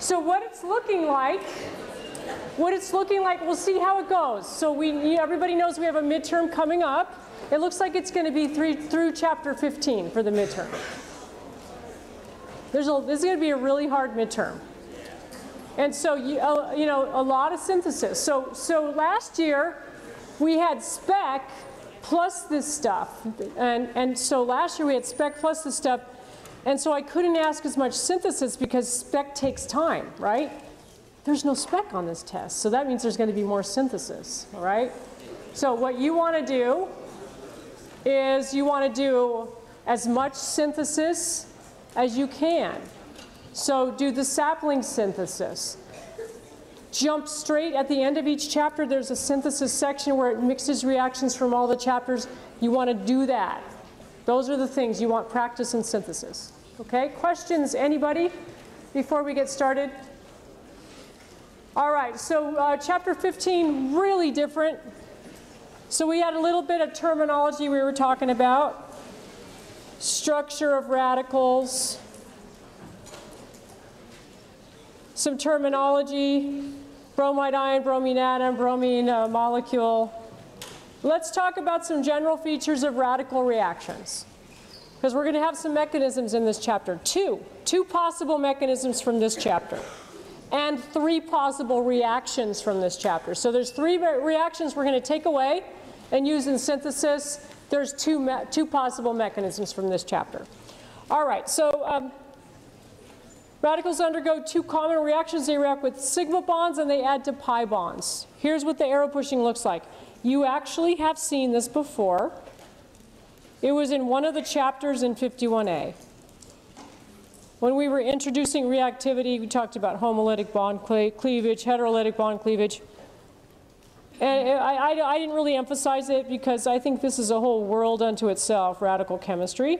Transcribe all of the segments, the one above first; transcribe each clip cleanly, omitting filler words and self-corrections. So what it's looking like, we'll see how it goes. So everybody knows we have a midterm coming up. It looks like it's going to be through chapter 15 for the midterm. This is going to be a really hard midterm. And so, a lot of synthesis. So last year, we had spec plus this stuff. And so last year, we had spec plus this stuff. And so I couldn't ask as much synthesis because spec takes time, right? There's no spec on this test. So that means there's going to be more synthesis, all right? So what you want to do is you want to do as much synthesis as you can. So do the sapling synthesis. Jump straight at the end of each chapter. There's a synthesis section where it mixes reactions from all the chapters. You want to do that. Those are the things you want practice in synthesis. Okay, questions, anybody, before we get started? All right, so chapter 15, really different. So we had a little bit of terminology we were talking about. Structure of radicals. Some terminology, bromide ion, bromine atom, bromine molecule. Let's talk about some general features of radical reactions, because we're going to have some mechanisms in this chapter. Two possible mechanisms from this chapter, and three possible reactions from this chapter. So there's three reactions we're going to take away and use in synthesis. There's two possible mechanisms from this chapter. All right, so radicals undergo two common reactions. They react with sigma bonds and they add to pi bonds. Here's what the arrow pushing looks like. You actually have seen this before. It was in one of the chapters in 51A. When we were introducing reactivity, we talked about homolytic bond cleavage, heterolytic bond cleavage. And I didn't really emphasize it because I think this is a whole world unto itself, radical chemistry.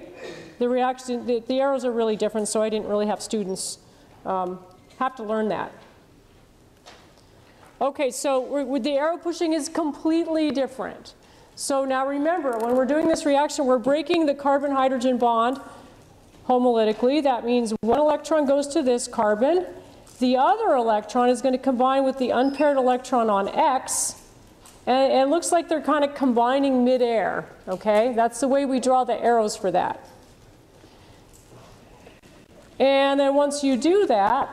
The arrows are really different, so I didn't really have students have to learn that. Okay, so the arrow pushing is completely different. So now remember, when we're doing this reaction, we're breaking the carbon-hydrogen bond homolytically. That means one electron goes to this carbon. The other electron is going to combine with the unpaired electron on X. And it looks like they're kind of combining midair, okay? That's the way we draw the arrows for that. And then once you do that,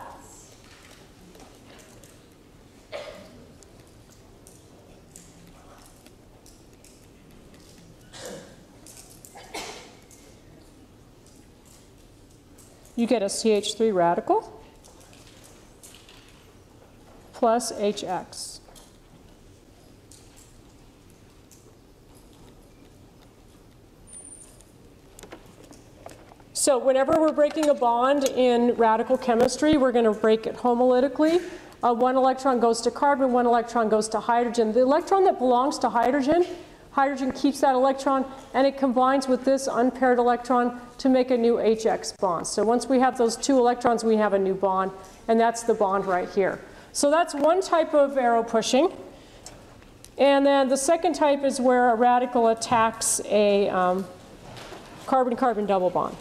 you get a CH3 radical plus HX. So whenever we're breaking a bond in radical chemistry, we're going to break it homolytically. One electron goes to carbon, one electron goes to hydrogen. The electron that belongs to hydrogen keeps that electron, and it combines with this unpaired electron to make a new HX bond. So once we have those two electrons, we have a new bond, and that's the bond right here. So that's one type of arrow pushing. And then the second type is where a radical attacks a carbon-carbon double bond.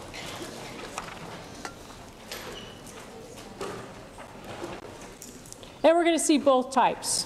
And we're going to see both types.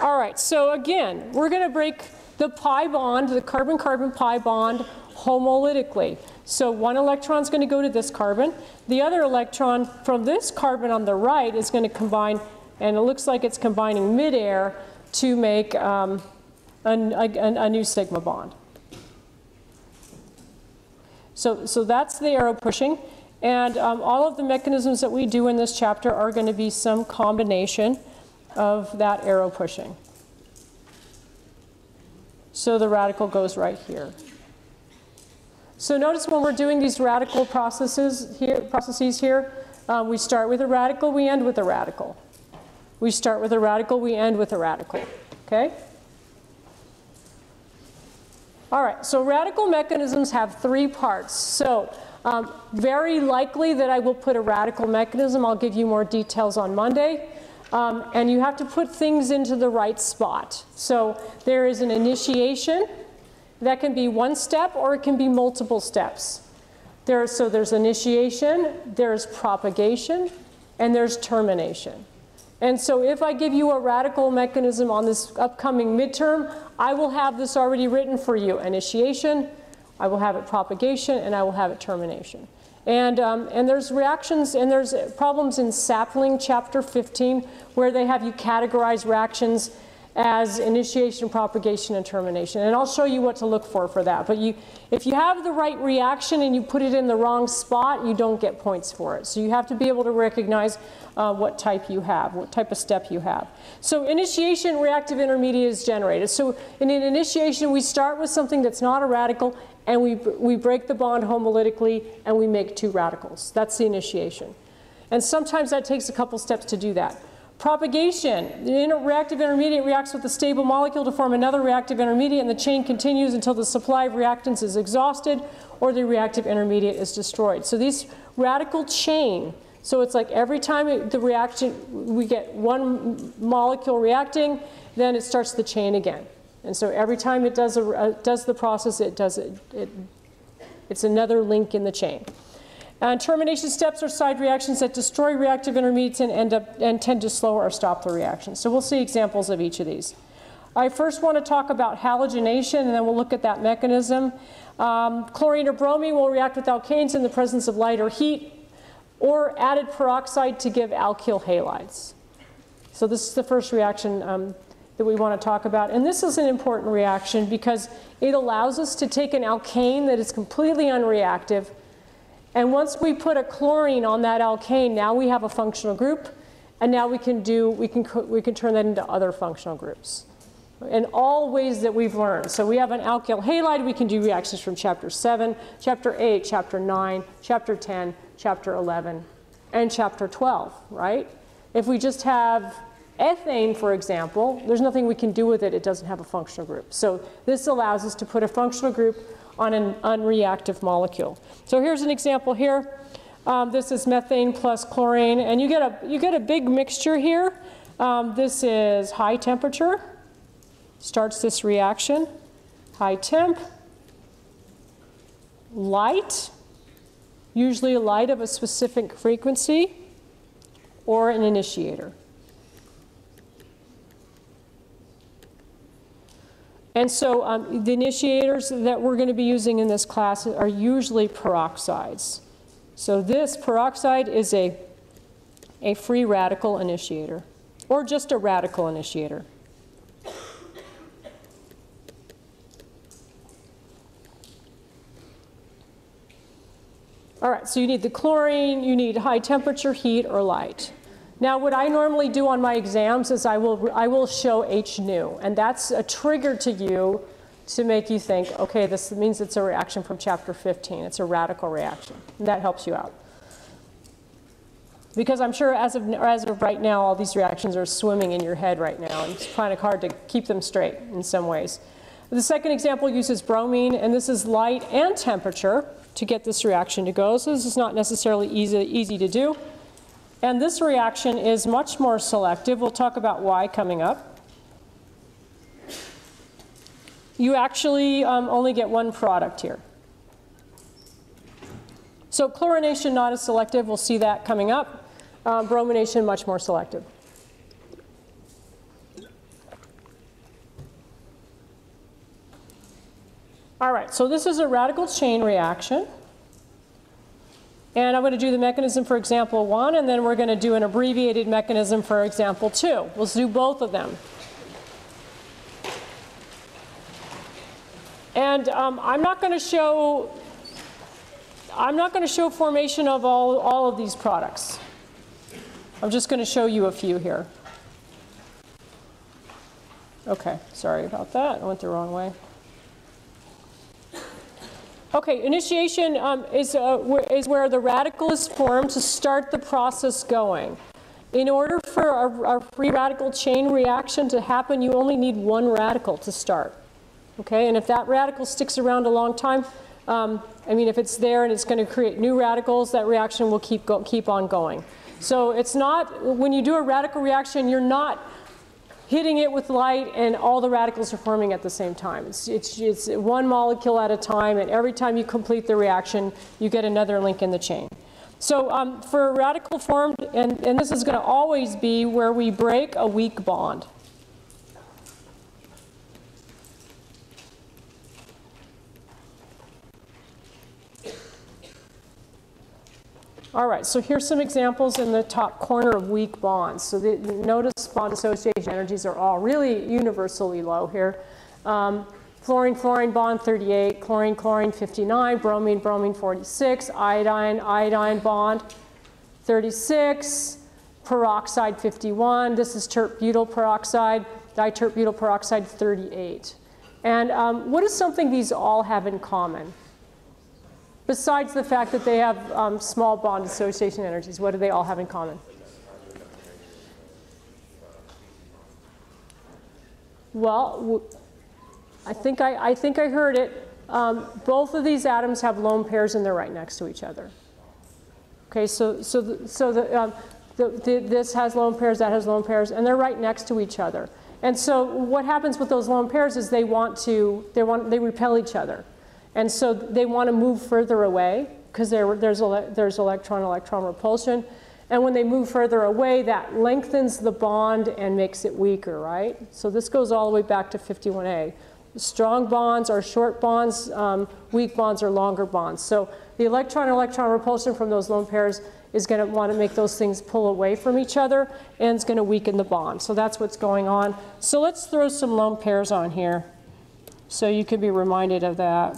All right, so again, we're going to break the pi bond, the carbon-carbon pi bond, homolytically. So one electron's going to go to this carbon. The other electron from this carbon on the right is going to combine, and it looks like it's combining midair to make a new sigma bond. So that's the arrow pushing. And all of the mechanisms that we do in this chapter are going to be some combination of that arrow pushing. So the radical goes right here. So notice when we're doing these radical processes here, we start with a radical, we end with a radical. We start with a radical, we end with a radical, okay? All right, so radical mechanisms have three parts. So very likely that I will put a radical mechanism. I'll give you more details on Monday. And you have to put things into the right spot. So there is an initiation that can be one step or it can be multiple steps. So there's initiation, there's propagation, and there's termination. And so if I give you a radical mechanism on this upcoming midterm, I will have this already written for you. Initiation, I will have it propagation, and I will have it termination. And there's reactions, and there's problems in Sapling, chapter 15, where they have you categorize reactions as initiation, propagation, and termination. And I'll show you what to look for that. But if you have the right reaction and you put it in the wrong spot, you don't get points for it. So you have to be able to recognize what type you have, what type of step you have. So initiation, reactive intermediate is generated. So in an initiation, we start with something that's not a radical, and we break the bond homolytically, and we make two radicals. That's the initiation. And sometimes that takes a couple steps to do that. Propagation, the reactive intermediate reacts with a stable molecule to form another reactive intermediate, and the chain continues until the supply of reactants is exhausted or the reactive intermediate is destroyed. So these radical chain, so it's like every time the reaction, we get one molecule reacting, then it starts the chain again. And so every time it does the process, it's another link in the chain. And termination steps are side reactions that destroy reactive intermediates and tend to slow or stop the reaction. So we'll see examples of each of these. I first want to talk about halogenation, and then we'll look at that mechanism. Chlorine or bromine will react with alkanes in the presence of light or heat, or added peroxide to give alkyl halides. So this is the first reaction that we want to talk about. And this is an important reaction because it allows us to take an alkane that is completely unreactive. And once we put a chlorine on that alkane, now we have a functional group, and now we can turn that into other functional groups in all ways that we've learned. So we have an alkyl halide. We can do reactions from chapter 7, chapter 8, chapter 9, chapter 10, chapter 11, and chapter 12, right? If we just have ethane, for example, there's nothing we can do with it. It doesn't have a functional group. So this allows us to put a functional group on an unreactive molecule. So here's an example here. This is methane plus chlorine, and you get a big mixture here. This is high temperature, starts this reaction, high temp, light, usually a light of a specific frequency, or an initiator. And so the initiators that we're going to be using in this class are usually peroxides. So this peroxide is a free radical initiator, or just a radical initiator. All right, so you need the chlorine, you need high temperature, heat, or light. Now, what I normally do on my exams is I will show H nu, and that's a trigger to you to make you think, okay, this means it's a reaction from chapter 15. It's a radical reaction, and that helps you out. Because I'm sure as of right now, all these reactions are swimming in your head right now, and it's kind of hard to keep them straight in some ways. The second example uses bromine, and this is light and temperature to get this reaction to go, so this is not necessarily easy to do. And this reaction is much more selective. We'll talk about why coming up. You actually only get one product here. So chlorination not as selective. We'll see that coming up. Bromination much more selective. All right, so this is a radical chain reaction. And I'm going to do the mechanism for example 1, and then we're going to do an abbreviated mechanism for example 2. We'll do both of them. And I'm not going to show formation of all of these products. I'm just going to show you a few here. Okay, sorry about that. I went the wrong way. Okay, initiation is where the radical is formed to start the process going. In order for our free radical chain reaction to happen, you only need one radical to start. Okay, and if that radical sticks around a long time, I mean, if it's there and it's going to create new radicals, that reaction will keep on going. So it's not, when you do a radical reaction, you're not hitting it with light and all the radicals are forming at the same time. It's one molecule at a time, and every time you complete the reaction, you get another link in the chain. So for a radical formed, and this is going to always be where we break a weak bond. All right, so here's some examples in the top corner of weak bonds. So notice bond association energies are all really universally low here. Fluorine-fluorine bond 38, chlorine-chlorine 59, bromine-bromine 46, iodine-iodine bond 36, peroxide 51. This is tert-butyl peroxide, ditert-butyl peroxide 38. And what is something these all have in common? Besides the fact that they have small bond association energies, what do they all have in common? Well, I think I heard it. Both of these atoms have lone pairs, and they're right next to each other. Okay, so this has lone pairs, that has lone pairs, and they're right next to each other. And so what happens with those lone pairs is they repel each other. And so they want to move further away because there's electron-electron repulsion. And when they move further away, that lengthens the bond and makes it weaker, right? So this goes all the way back to 51A. Strong bonds are short bonds. Weak bonds are longer bonds. So the electron-electron repulsion from those lone pairs is going to want to make those things pull away from each other, and it's going to weaken the bond. So that's what's going on. So let's throw some lone pairs on here so you can be reminded of that.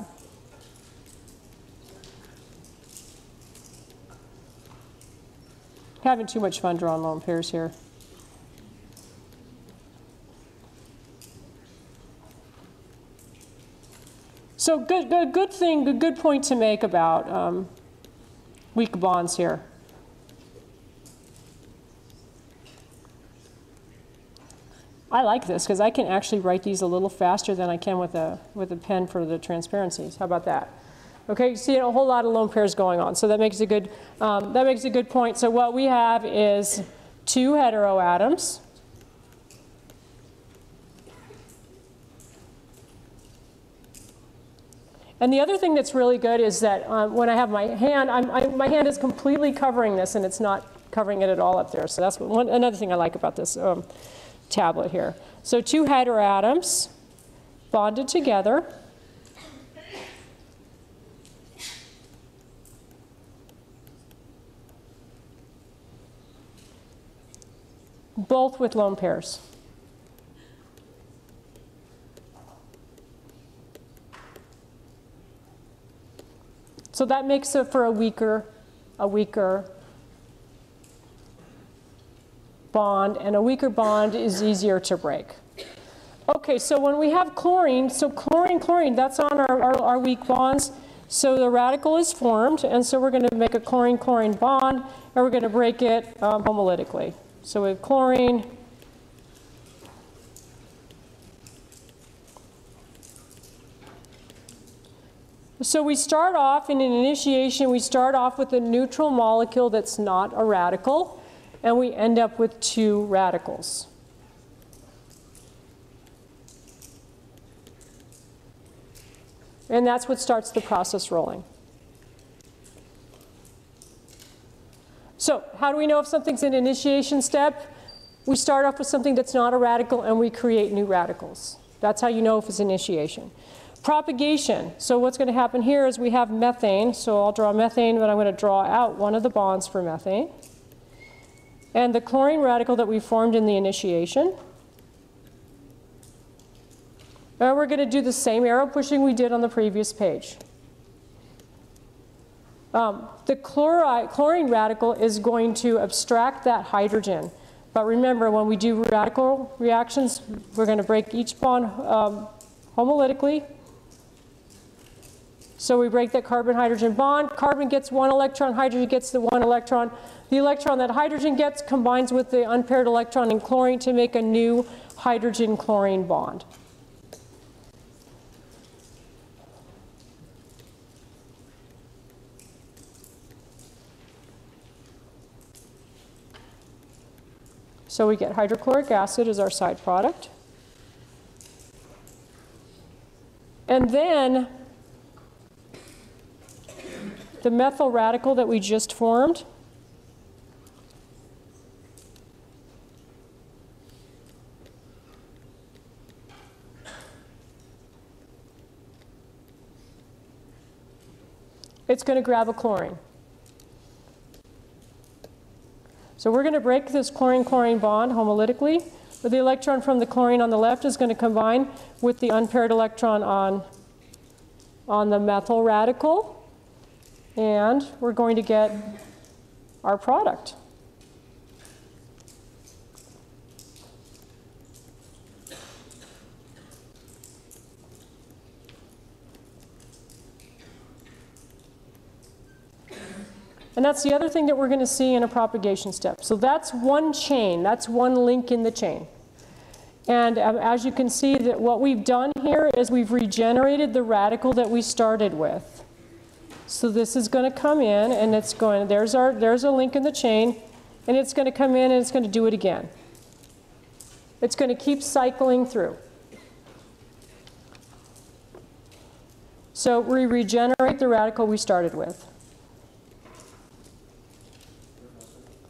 Having too much fun drawing lone pairs here. So good point to make about weak bonds here. I like this because I can actually write these a little faster than I can with a pen for the transparencies. How about that? Okay, you see a whole lot of lone pairs going on, so that makes a good point. So what we have is two hetero atoms, and the other thing that's really good is that when I have my hand, my hand is completely covering this, and it's not covering it at all up there. So that's another thing I like about this tablet here. So two hetero atoms bonded together. Both with lone pairs. So that makes it for a weaker bond, and a weaker bond is easier to break. Okay, so when we have chlorine, so chlorine, that's on our weak bonds. So the radical is formed, and so we're going to make a chlorine-chlorine bond, and we're going to break it homolytically. So we have chlorine, so we start off in an initiation, we start off with a neutral molecule that's not a radical, and we end up with two radicals. And that's what starts the process rolling. So how do we know if something's an initiation step? We start off with something that's not a radical, and we create new radicals. That's how you know if it's initiation. Propagation. So what's going to happen here is we have methane. So I'll draw methane, but I'm going to draw out one of the bonds for methane. And the chlorine radical that we formed in the initiation. And we're going to do the same arrow pushing we did on the previous page. The chlorine radical is going to abstract that hydrogen. But remember, when we do radical reactions, we're going to break each bond homolytically. So we break that carbon-hydrogen bond. Carbon gets one electron, hydrogen gets the one electron. The electron that hydrogen gets combines with the unpaired electron in chlorine to make a new hydrogen-chlorine bond. So we get hydrochloric acid as our side product. And then the methyl radical that we just formed it's going to grab a chlorine. So we're going to break this chlorine-chlorine bond homolytically, where the electron from the chlorine on the left is going to combine with the unpaired electron on the methyl radical, and we're going to get our product. And that's the other thing that we're going to see in a propagation step. So that's one chain, that's one link in the chain. And as you can see, that what we've done here is we've regenerated the radical that we started with. So this is going to come in and it's going, there's a link in the chain, and it's going to come in and it's going to do it again. It's going to keep cycling through. So we regenerate the radical we started with.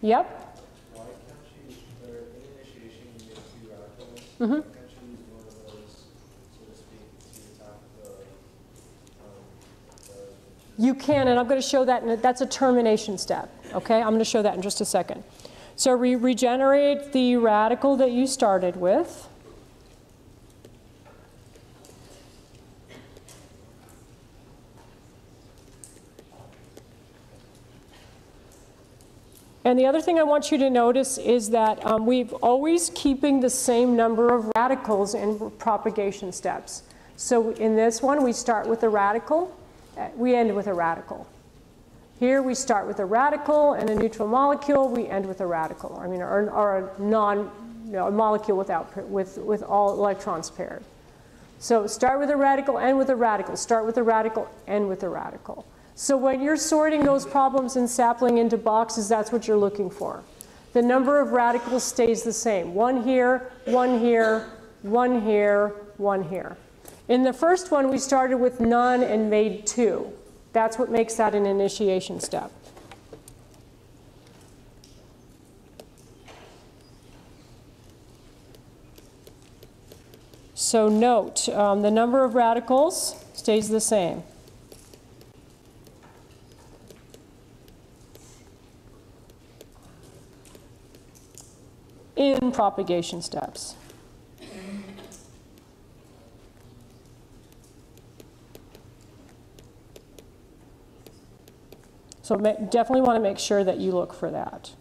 Yep. Why can't you, in initiation, you make two radicals? Mm-hmm. Why can't you use one of those, so to speak, to attack the You can, and I'm going to show that. That's a termination step. Okay, I'm going to show that in just a second. So we regenerate the radical that you started with. And the other thing I want you to notice is that we've always keeping the same number of radicals in propagation steps. So in this one, we start with a radical, we end with a radical. Here we start with a radical and a neutral molecule, we end with a radical. I mean, or a a molecule with all electrons paired. So start with a radical, end with a radical, start with a radical, end with a radical. So when you're sorting those problems in sapling into boxes, that's what you're looking for. The number of radicals stays the same. One here, one here, one here, one here. In the first one, we started with none and made two. That's what makes that an initiation step. So note, the number of radicals stays the same. In propagation steps. So definitely want to make sure that you look for that.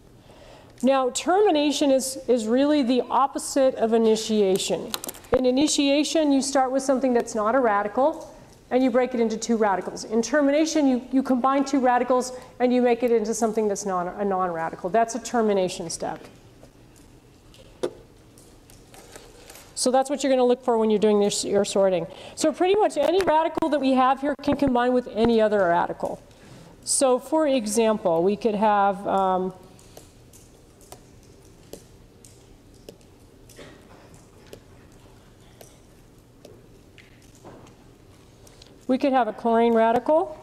Now, termination is really the opposite of initiation. In initiation, you start with something that's not a radical, and you break it into two radicals. In termination, you combine two radicals, and you make it into something that's a non-radical. That's a termination step. So that's what you're going to look for when you're doing your sorting. So pretty much any radical that we have here can combine with any other radical. So for example, we could have a chlorine radical,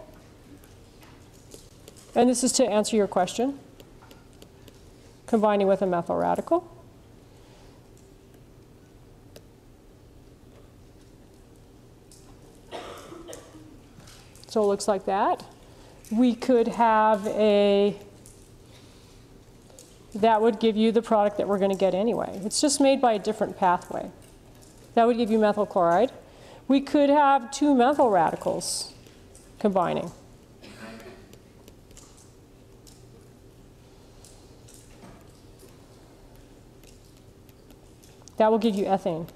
and this is to answer your question, combining with a methyl radical. So it looks like that. We could have that would give you the product that we're going to get anyway. It's just made by a different pathway. That would give you methyl chloride. We could have two methyl radicals combining. That will give you ethane.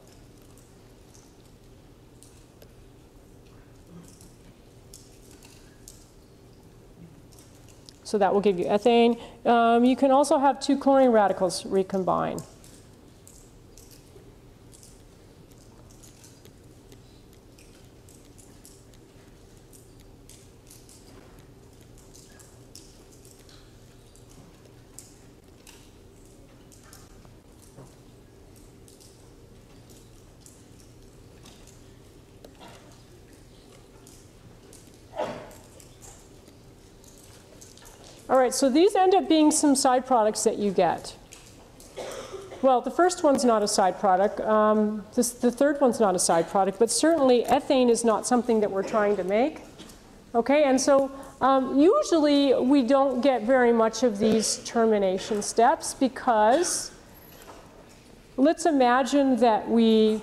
So that will give you ethane. You can also have two chlorine radicals recombine. All right, so these end up being some side products that you get. Well, the first one's not a side product. The third one's not a side product, but certainly ethane is not something that we're trying to make. Okay, and so usually we don't get very much of these termination steps because let's imagine that we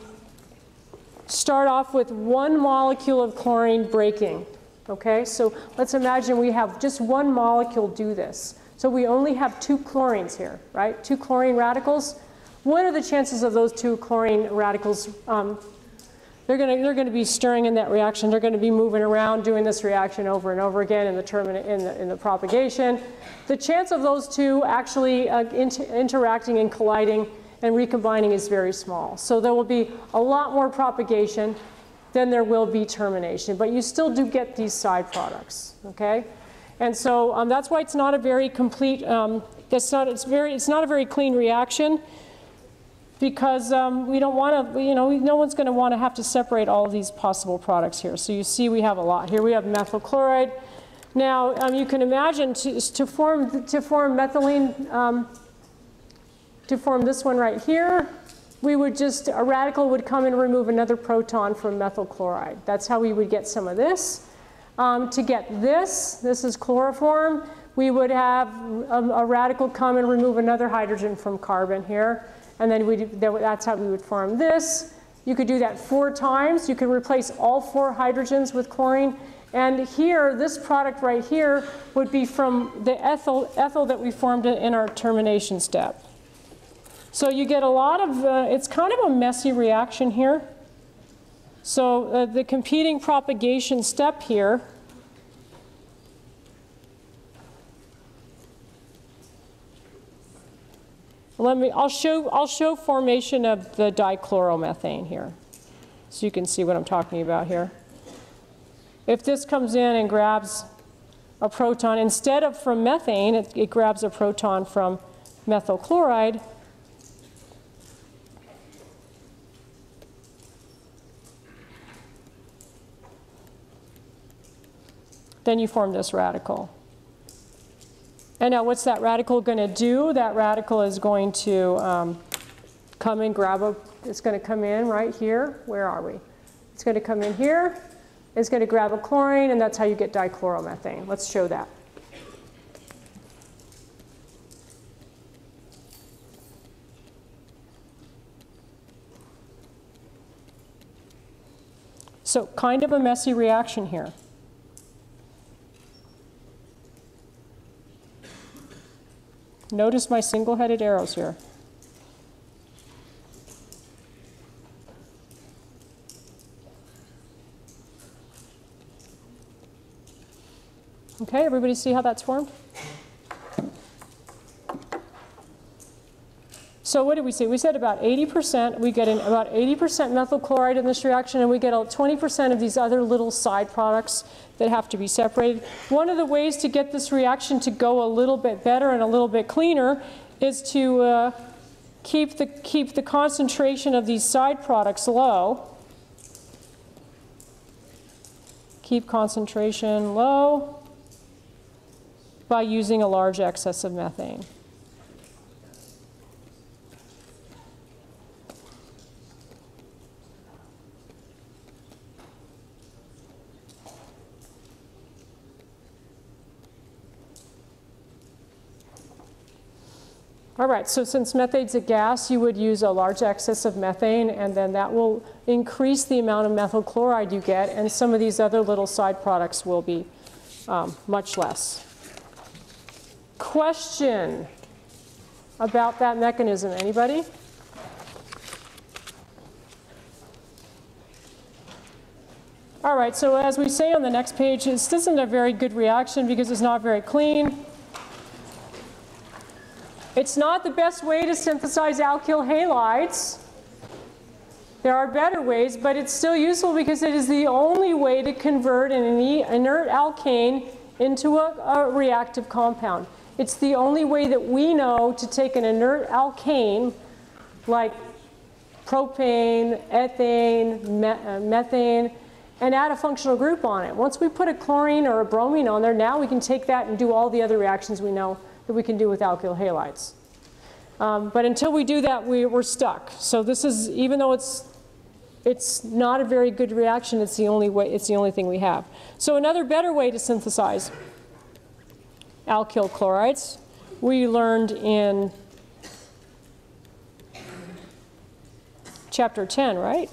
start off with one molecule of chlorine breaking. Okay, so let's imagine we have just one molecule do this. So we only have two chlorines here, right? Two chlorine radicals. What are the chances of those two chlorine radicals? They're going to be stirring in that reaction. They're going to be moving around, doing this reaction over and over again in the propagation. The chance of those two actually interacting and colliding and recombining is very small. So there will be a lot more propagation than there will be termination, but you still do get these side products. Okay, and so that's why it's not a very complete. It's not a very clean reaction. Because we don't want to, no one's going to want to have to separate all of these possible products here. So you see we have a lot here. We have methyl chloride. Now you can imagine to form methylene, to form this one right here, we would just, a radical would come and remove another proton from methyl chloride. That's how we would get some of this. To get this, this is chloroform, we would have a radical come and remove another hydrogen from carbon here. And then that's how we would form this. You could do that 4 times. You could replace all 4 hydrogens with chlorine. And here, this product right here would be from the ethyl that we formed in our termination step. So you get a lot of, it's kind of a messy reaction here. So the competing propagation step here I'll show formation of the dichloromethane here, so you can see what I'm talking about here. If this comes in and grabs a proton, instead of from methane, it grabs a proton from methyl chloride. Then you form this radical. And now what's that radical going to do? That radical is going to come and grab a, it's going to come in right here. Where are we? It's going to come in here. It's going to grab a chlorine, and that's how you get dichloromethane. Let's show that. So kind of a messy reaction here. Notice my single-headed arrows here. Okay, everybody see how that's formed? So what did we see? We said about 80%. We get about 80% methyl chloride in this reaction, and we get 20% of these other little side products that have to be separated. One of the ways to get this reaction to go a little bit better and a little bit cleaner is to keep the concentration of these side products low. Keep concentration low by using a large excess of methane. All right, so since methane's a gas, you would use a large excess of methane, and then that will increase the amount of methyl chloride you get, and some of these other little side products will be much less. Question about that mechanism, anybody? All right, so as we say on the next page, this isn't a very good reaction because it's not very clean. It's not the best way to synthesize alkyl halides. There are better ways, but it's still useful because it is the only way to convert an inert alkane into a reactive compound. It's the only way that we know to take an inert alkane like propane, ethane, methane, and add a functional group on it. Once we put a chlorine or a bromine on there, now we can take that and do all the other reactions we know that we can do with alkyl halides. But until we do that, we're stuck. So this is, even though it's not a very good reaction, it's the only way, it's the only thing we have. So another better way to synthesize alkyl chlorides, we learned in chapter 10, right?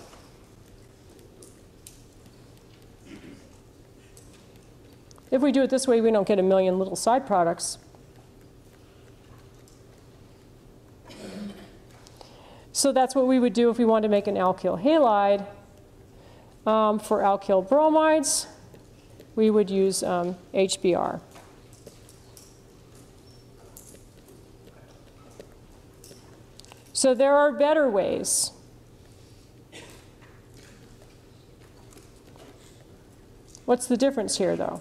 If we do it this way, we don't get a million little side products. So that's what we would do if we wanted to make an alkyl halide. For alkyl bromides, we would use HBr. So there are better ways . What's the difference here, though?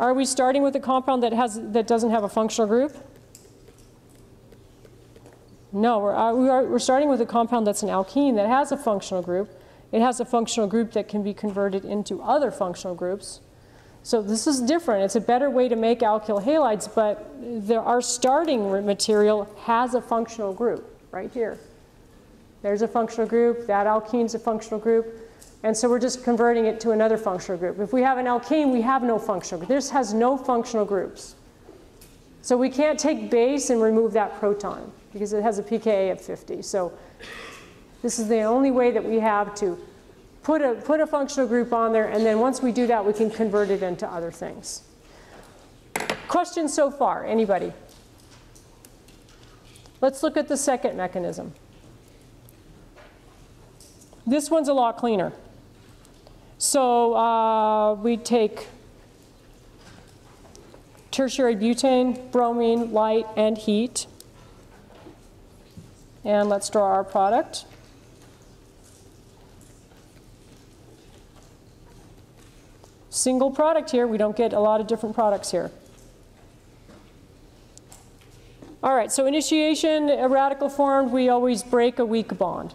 Are we starting with a compound that doesn't have a functional group? No, we're starting with a compound that's an alkene that has a functional group. It has a functional group that can be converted into other functional groups. So this is different. It's a better way to make alkyl halides, but our starting material has a functional group right here. There's a functional group. That alkene's a functional group. And so we're just converting it to another functional group. If we have an alkane, we have no functional group. This has no functional groups. So we can't take base and remove that proton because it has a pKa of 50. So this is the only way that we have to put a functional group on there. And then once we do that, we can convert it into other things. Questions so far? Anybody? Let's look at the second mechanism. This one's a lot cleaner. So we take tertiary butane, bromine, light, and heat. And let's draw our product. Single product here. We don't get a lot of different products here. All right, so initiation, a radical formed, we always break a weak bond.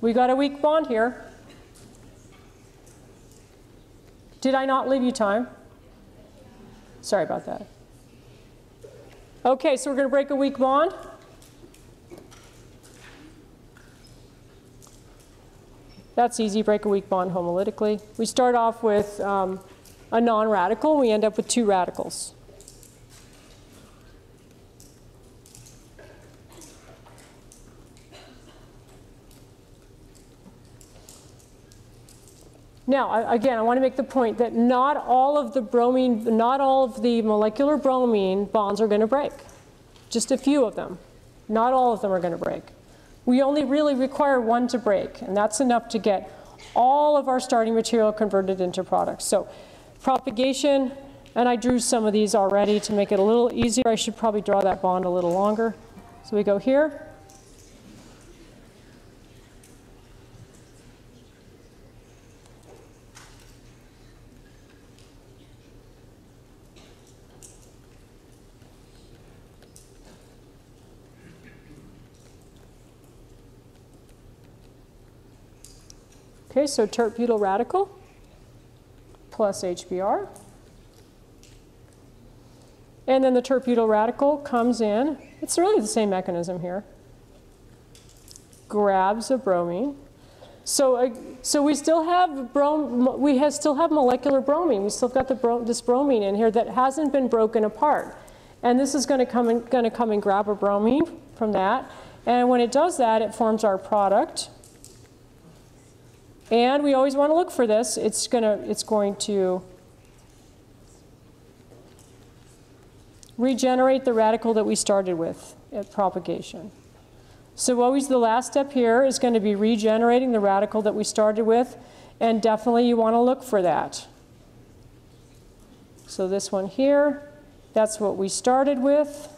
We got a weak bond here. Did I not leave you time? Sorry about that. Okay, so we're going to break a weak bond. That's easy, break a weak bond homolytically. We start off with a non-radical. We end up with two radicals. Now, again, I want to make the point that not all of the molecular bromine bonds are going to break. Just a few of them. Not all of them are going to break. We only really require one to break, and that's enough to get all of our starting material converted into products. So propagation, and I drew some of these already to make it a little easier. I should probably draw that bond a little longer. So we go here. Okay, so tert-butyl radical plus HBr. And then the tert-butyl radical comes in. It's really the same mechanism here. Grabs a bromine. So we still have molecular bromine. We still got this bromine in here that hasn't been broken apart. And this is going to come and grab a bromine from that. And when it does that, it forms our product. And we always want to look for this. It's going to regenerate the radical that we started with at propagation. So always the last step here is going to be regenerating the radical that we started with. And definitely you want to look for that. So this one here, that's what we started with.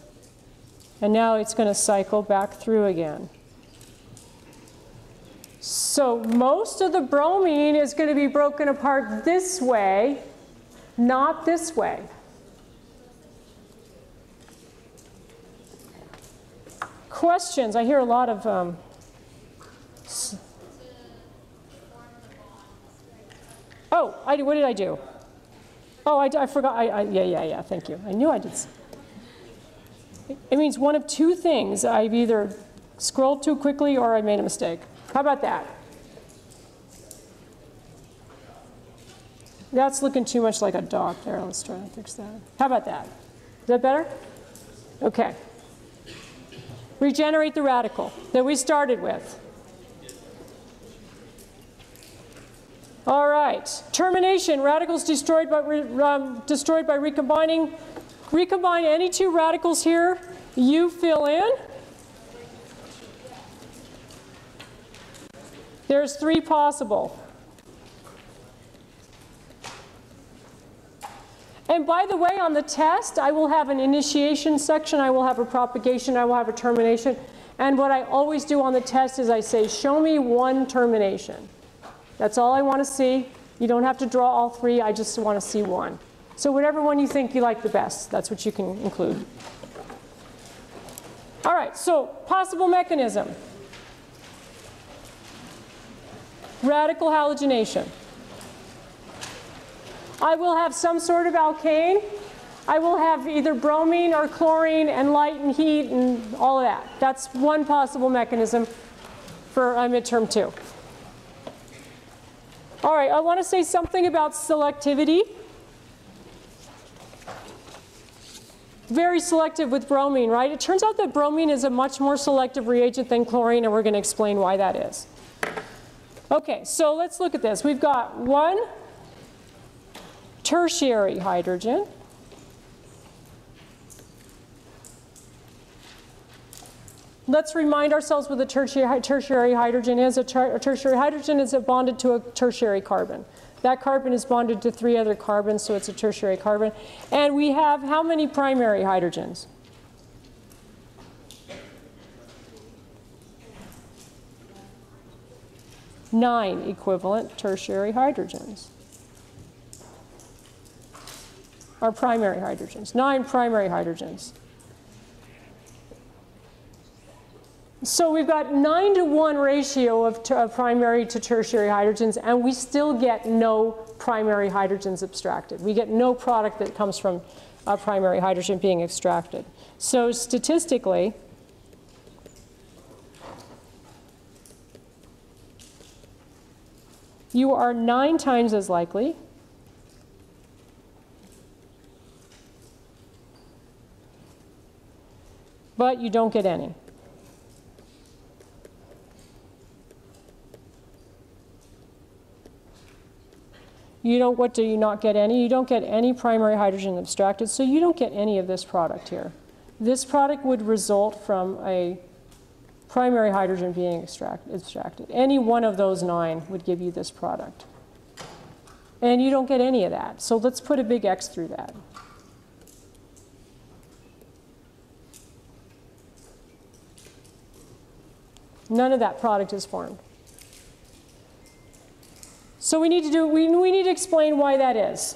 And now it's going to cycle back through again. So most of the bromine is going to be broken apart this way, not this way. Questions? I hear a lot of Oh, what did I do? Oh, I forgot. Yeah, thank you. I knew I did. It means one of two things. I've either scrolled too quickly or I made a mistake. How about that? That's looking too much like a dog there. Let's try to fix that. How about that? Is that better? Okay. Regenerate the radical that we started with. All right. Termination. Radicals destroyed by recombining. Recombine any two radicals here. You fill in. There's three possible. And by the way, on the test, I will have an initiation section, I will have a propagation, I will have a termination. And what I always do on the test is I say, show me one termination. That's all I want to see. You don't have to draw all three, I just want to see one. So whatever one you think you like the best, that's what you can include. All right, so possible mechanism. Radical halogenation. I will have some sort of alkane. I will have either bromine or chlorine and light and heat and all of that. That's one possible mechanism for midterm 2. All right, I want to say something about selectivity. Very selective with bromine, right? It turns out that bromine is a much more selective reagent than chlorine, and we're going to explain why that is. Okay, so let's look at this. We've got one tertiary hydrogen. Let's remind ourselves what a tertiary hydrogen is. A tertiary hydrogen is bonded to a tertiary carbon. That carbon is bonded to three other carbons, so it's a tertiary carbon. And we have how many primary hydrogens? Nine equivalent tertiary hydrogens. Are primary hydrogens, nine primary hydrogens. So we've got 9-to-1 ratio of primary to tertiary hydrogens, and we still get no primary hydrogens abstracted. We get no product that comes from a primary hydrogen being extracted. So statistically, you are 9 times as likely but you don't get any. You don't, what do you not get any? You don't get any primary hydrogen abstracted, so you don't get any of this product here. This product would result from a primary hydrogen being abstracted. Any one of those 9 would give you this product. And you don't get any of that, so let's put a big X through that. None of that product is formed. So we need to explain why that is.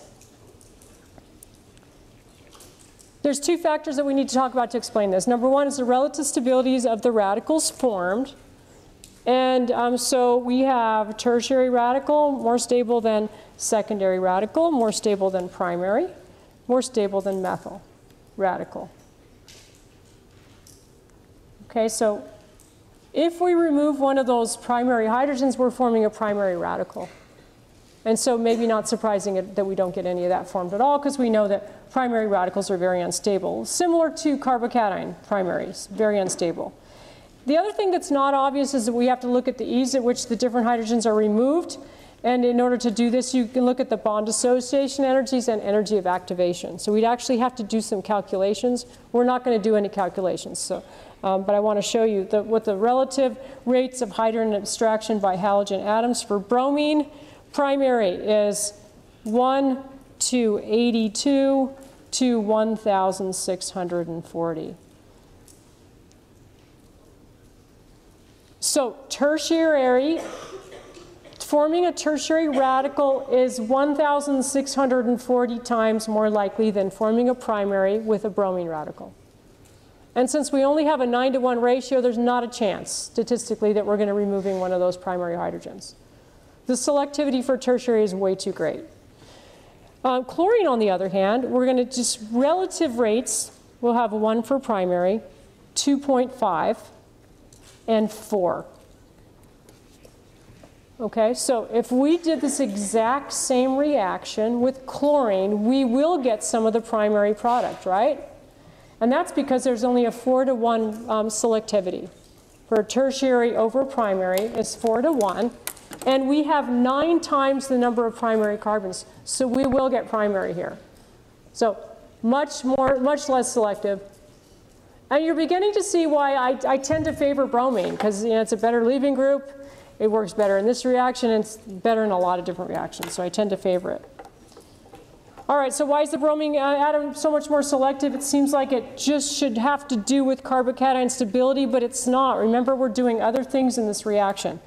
There's two factors that we need to talk about to explain this. Number one is the relative stabilities of the radicals formed. And so we have tertiary radical, more stable than secondary radical, more stable than primary, more stable than methyl radical. Okay, so if we remove one of those primary hydrogens, we're forming a primary radical. And so maybe not surprising that we don't get any of that formed at all, because we know that primary radicals are very unstable. Similar to carbocation primaries, very unstable. The other thing that's not obvious is that we have to look at the ease at which the different hydrogens are removed. And in order to do this, you can look at the bond dissociation energies and energy of activation. So we'd actually have to do some calculations. We're not going to do any calculations. So. But I want to show you what the relative rates of hydrogen abstraction by halogen atoms for bromine. Primary is 1 to 82 to 1,640. So tertiary, forming a tertiary radical is 1,640 times more likely than forming a primary with a bromine radical. And since we only have a 9-to-1 ratio, there's not a chance statistically that we're going to be removing one of those primary hydrogens. The selectivity for tertiary is way too great. Chlorine, on the other hand, we're going to just relative rates. We'll have 1 for primary, 2.5, and 4. Okay, so if we did this exact same reaction with chlorine, we will get some of the primary product, right? And that's because there's only a 4-to-1 selectivity. For tertiary over primary is 4-to-1. And we have 9 times the number of primary carbons. So we will get primary here. So much less selective. And you're beginning to see why I tend to favor bromine, because it's a better leaving group. It works better in this reaction. It's better in a lot of different reactions. So I tend to favor it. All right, so why is the bromine atom so much more selective? It seems like it just should have to do with carbocation stability, but it's not. Remember, we're doing other things in this reaction.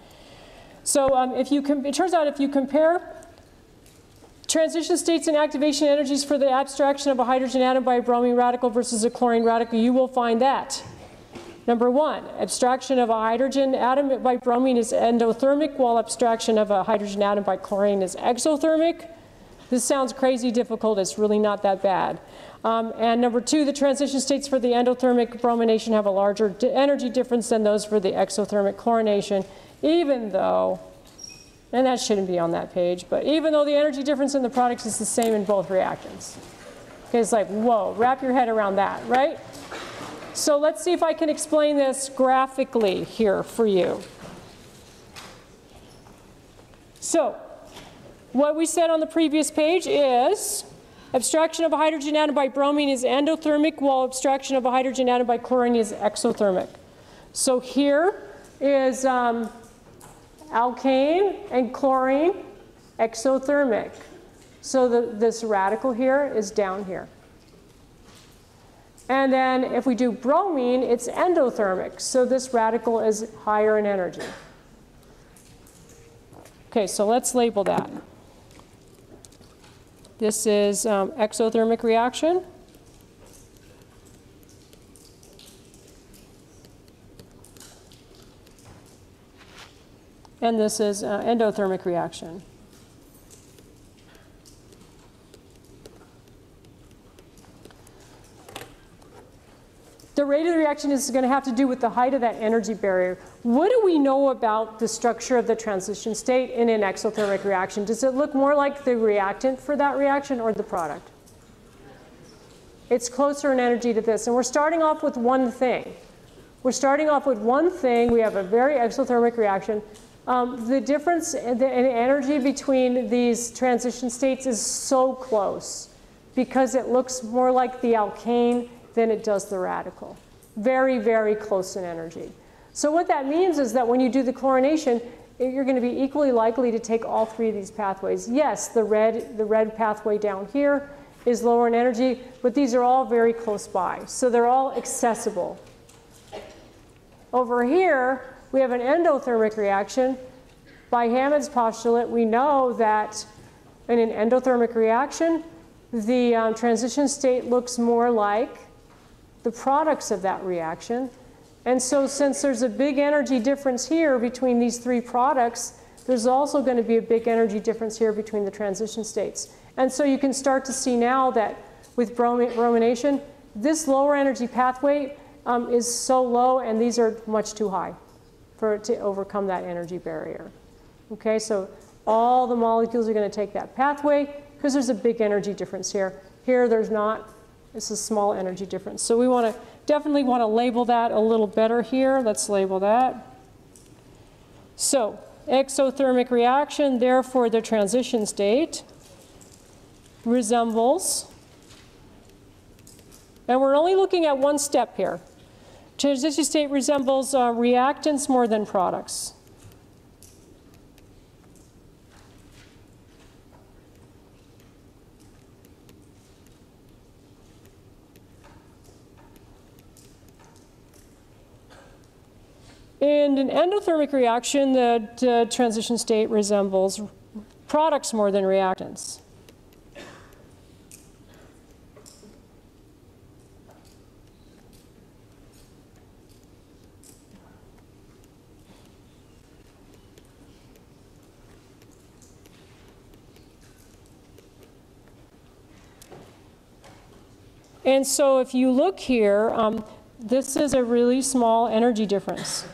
So it turns out if you compare transition states and activation energies for the abstraction of a hydrogen atom by a bromine radical versus a chlorine radical, you will find that. Number 1, abstraction of a hydrogen atom by bromine is endothermic, while abstraction of a hydrogen atom by chlorine is exothermic. This sounds crazy difficult. It's really not that bad. And number 2, the transition states for the endothermic bromination have a larger energy difference than those for the exothermic chlorination. Even though, and that shouldn't be on that page, but even though the energy difference in the products is the same in both reactants. Okay, it's like, whoa, wrap your head around that, right? So let's see if I can explain this graphically here for you. So what we said on the previous page is abstraction of a hydrogen atom by bromine is endothermic, while abstraction of a hydrogen atom by chlorine is exothermic. So here is alkane and chlorine, exothermic. So this radical here is down here. And then if we do bromine, it's endothermic. So this radical is higher in energy. OK, so let's label that. This is exothermic reaction. And this is endothermic reaction. The rate of the reaction is going to have to do with the height of that energy barrier. What do we know about the structure of the transition state in an exothermic reaction? Does it look more like the reactant for that reaction or the product? It's closer in energy to this. And we're starting off with one thing. We're starting off with one thing. We have a very exothermic reaction. The difference in energy between these transition states is so close because it looks more like the alkane than it does the radical. Very, very close in energy. So what that means is that when you do the chlorination, you're going to be equally likely to take all three of these pathways. Yes, the red pathway down here is lower in energy, but these are all very close by. So they're all accessible. Over here, we have an endothermic reaction. By Hammond's postulate, we know that in an endothermic reaction, the transition state looks more like the products of that reaction. And so since there's a big energy difference here between these three products, there's also going to be a big energy difference here between the transition states. And so you can start to see now that with bromination, this lower energy pathway is so low, and these are much too high for it to overcome that energy barrier. Okay, so all the molecules are going to take that pathway because there's a big energy difference here. Here there's not. It's a small energy difference. So we want to definitely want to label that a little better here. Let's label that. So exothermic reaction, therefore the transition state resembles, and we're only looking at one step here. Transition state resembles reactants more than products. In an endothermic reaction, the transition state resembles products more than reactants. And so if you look here, this is a really small energy difference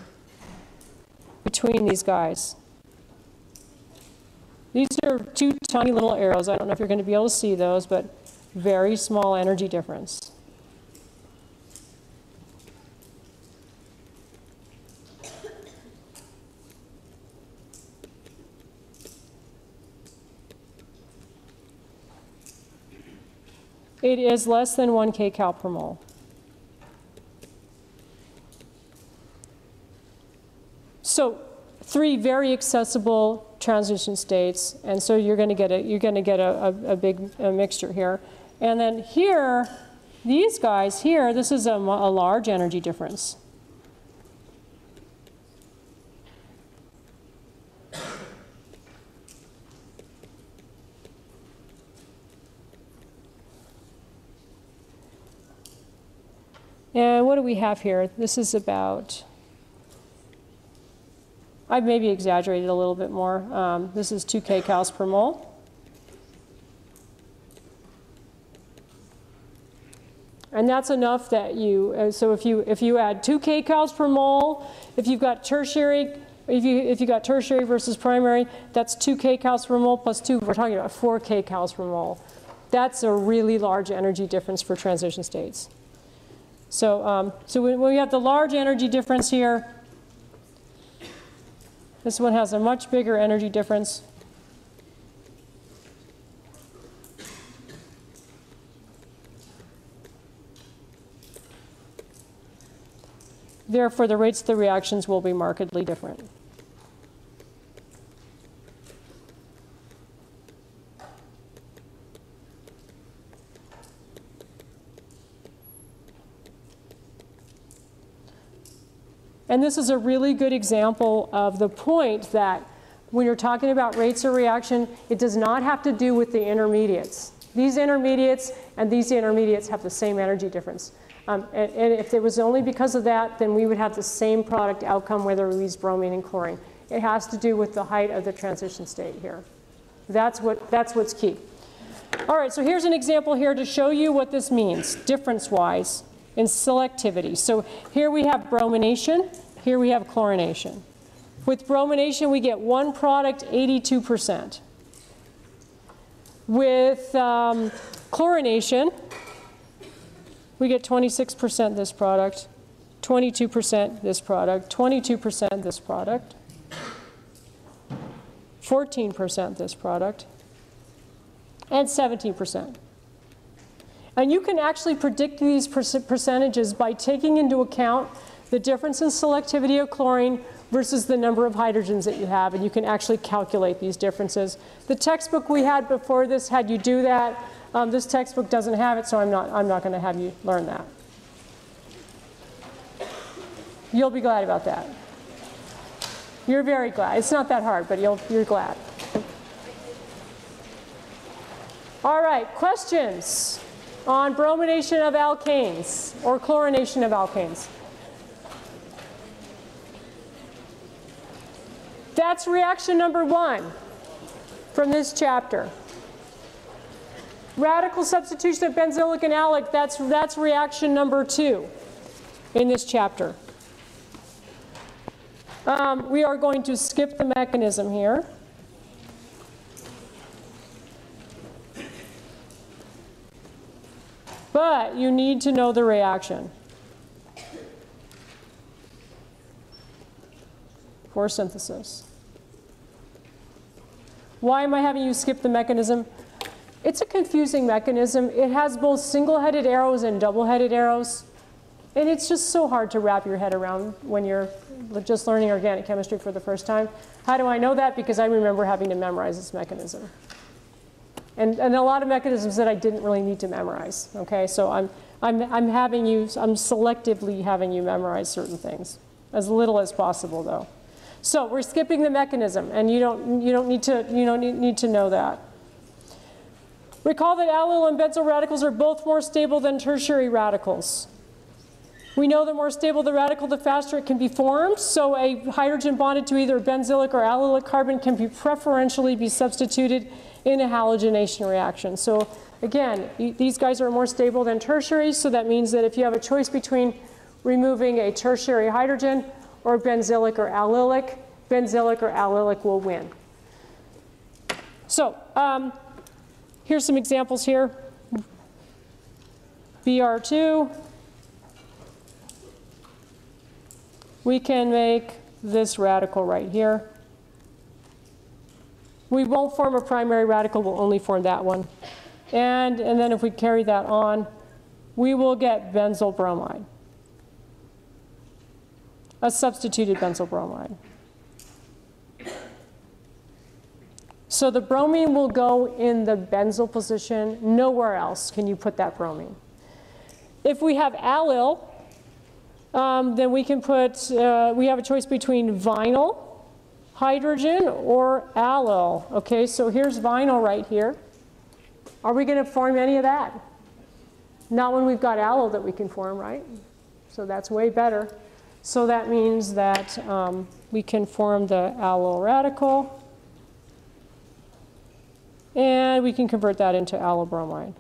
between these guys. These are two tiny little arrows. I don't know if you're going to be able to see those, but very small energy difference. It is less than 1 kcal per mole. So 3 very accessible transition states, and so you're going to get a big mixture here. And then here, these guys here, this is a large energy difference. And what do we have here? This is about, I've maybe exaggerated a little bit more. This is 2 kcals per mole. And that's enough that you, so if you add 2 kcals per mole, if you got tertiary versus primary, that's 2 kcals per mole plus 2, we're talking about 4 kcals per mole. That's a really large energy difference for transition states. So, when we have the large energy difference here, this one has a much bigger energy difference. Therefore, the rates of the reactions will be markedly different. And this is a really good example of the point that when you're talking about rates of reaction, it does not have to do with the intermediates. These intermediates and these intermediates have the same energy difference. And if it was only because of that, then we would have the same product outcome whether we use bromine and chlorine. It has to do with the height of the transition state here. That's what's key. All right, so here's an example here to show you what this means difference-wise. And selectivity. So here we have bromination, here we have chlorination. With bromination, we get one product, 82%. With chlorination, we get 26% this product, 22% this product, 22% this product, 14% this product, and 17%. And you can actually predict these percentages by taking into account the difference in selectivity of chlorine versus the number of hydrogens that you have, and you can actually calculate these differences. The textbook we had before this had you do that. This textbook doesn't have it, so I'm not going to have you learn that. You'll be glad about that. You're very glad. It's not that hard, but you're glad. All right, questions on bromination of alkanes or chlorination of alkanes? That's reaction number 1 from this chapter. Radical substitution of benzylic and allylic, that's reaction number 2 in this chapter. We are going to skip the mechanism here. But you need to know the reaction for synthesis. Why am I having you skip the mechanism? It's a confusing mechanism. It has both single-headed arrows and double-headed arrows. And it's just so hard to wrap your head around when you're just learning organic chemistry for the first time. How do I know that? Because I remember having to memorize this mechanism. And a lot of mechanisms that I didn't really need to memorize, okay? So I'm selectively having you memorize certain things, as little as possible though. So we're skipping the mechanism, and you don't need to know that. Recall that allyl and benzyl radicals are both more stable than tertiary radicals. We know the more stable the radical, the faster it can be formed, so a hydrogen bonded to either benzylic or allylic carbon can be preferentially substituted in a halogenation reaction. So Again, these guys are more stable than tertiaries, so that means that if you have a choice between removing a tertiary hydrogen or benzylic or allylic, benzylic or allylic will win. So here's some examples here. Br2, we can make this radical right here. We won't form a primary radical, we'll only form that one. And then if we carry that on, we will get benzyl bromide, a substituted benzyl bromide. So the bromine will go in the benzyl position. Nowhere else can you put that bromine. If we have allyl, then we can put, we have a choice between vinyl, hydrogen, or allyl. Okay, so here's vinyl right here. Are we going to form any of that? Not when we've got allyl that we can form, right? So that's way better. So that means that we can form the allyl radical. And we can convert that into allyl bromide.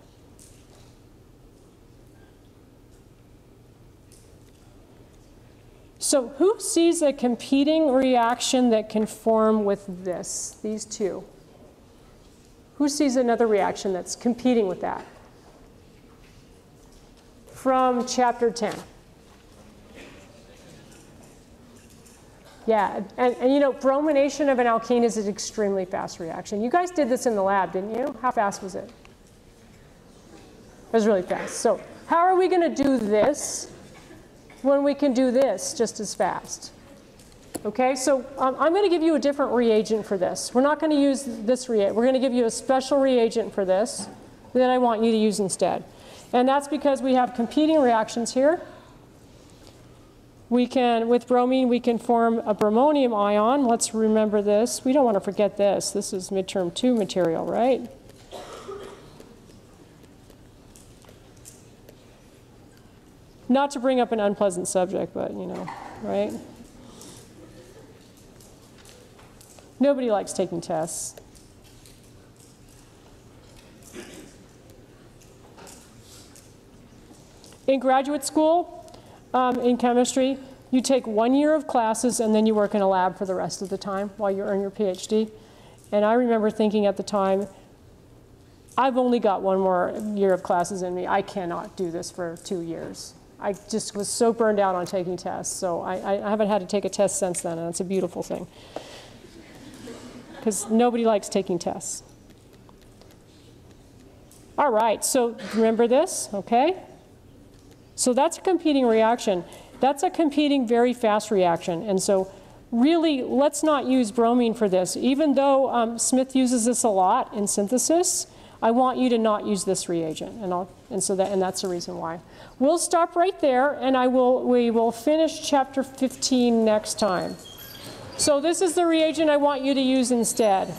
So who sees a competing reaction that can form with this, these two? Who sees another reaction that's competing with that? From chapter 10. Yeah, and you know, bromination of an alkene is an extremely fast reaction. You guys did this in the lab, didn't you? How fast was it? It was really fast. So how are we going to do this when we can do this just as fast? Okay, so I'm going to give you a different reagent for this. We're not going to use this reagent. We're going to give you a special reagent for this that I want you to use instead. And that's because we have competing reactions here. We can, with bromine, we can form a bromonium ion. Let's remember this. We don't want to forget this. This is midterm 2 material, right? Not to bring up an unpleasant subject, but you know, right? Nobody likes taking tests. In graduate school, in chemistry, you take 1 year of classes and then you work in a lab for the rest of the time while you earn your PhD. And I remember thinking at the time, I've only got 1 more year of classes in me. I cannot do this for 2 years. I just was so burned out on taking tests. So I haven't had to take a test since then, and it's a beautiful thing, because nobody likes taking tests. All right, so remember this, okay? So that's a competing reaction. That's a competing very fast reaction. And so really, let's not use bromine for this. Even though Smith uses this a lot in synthesis, I want you to not use this reagent. And that's the reason why. We'll stop right there, and we will finish chapter 15 next time. So this is the reagent I want you to use instead.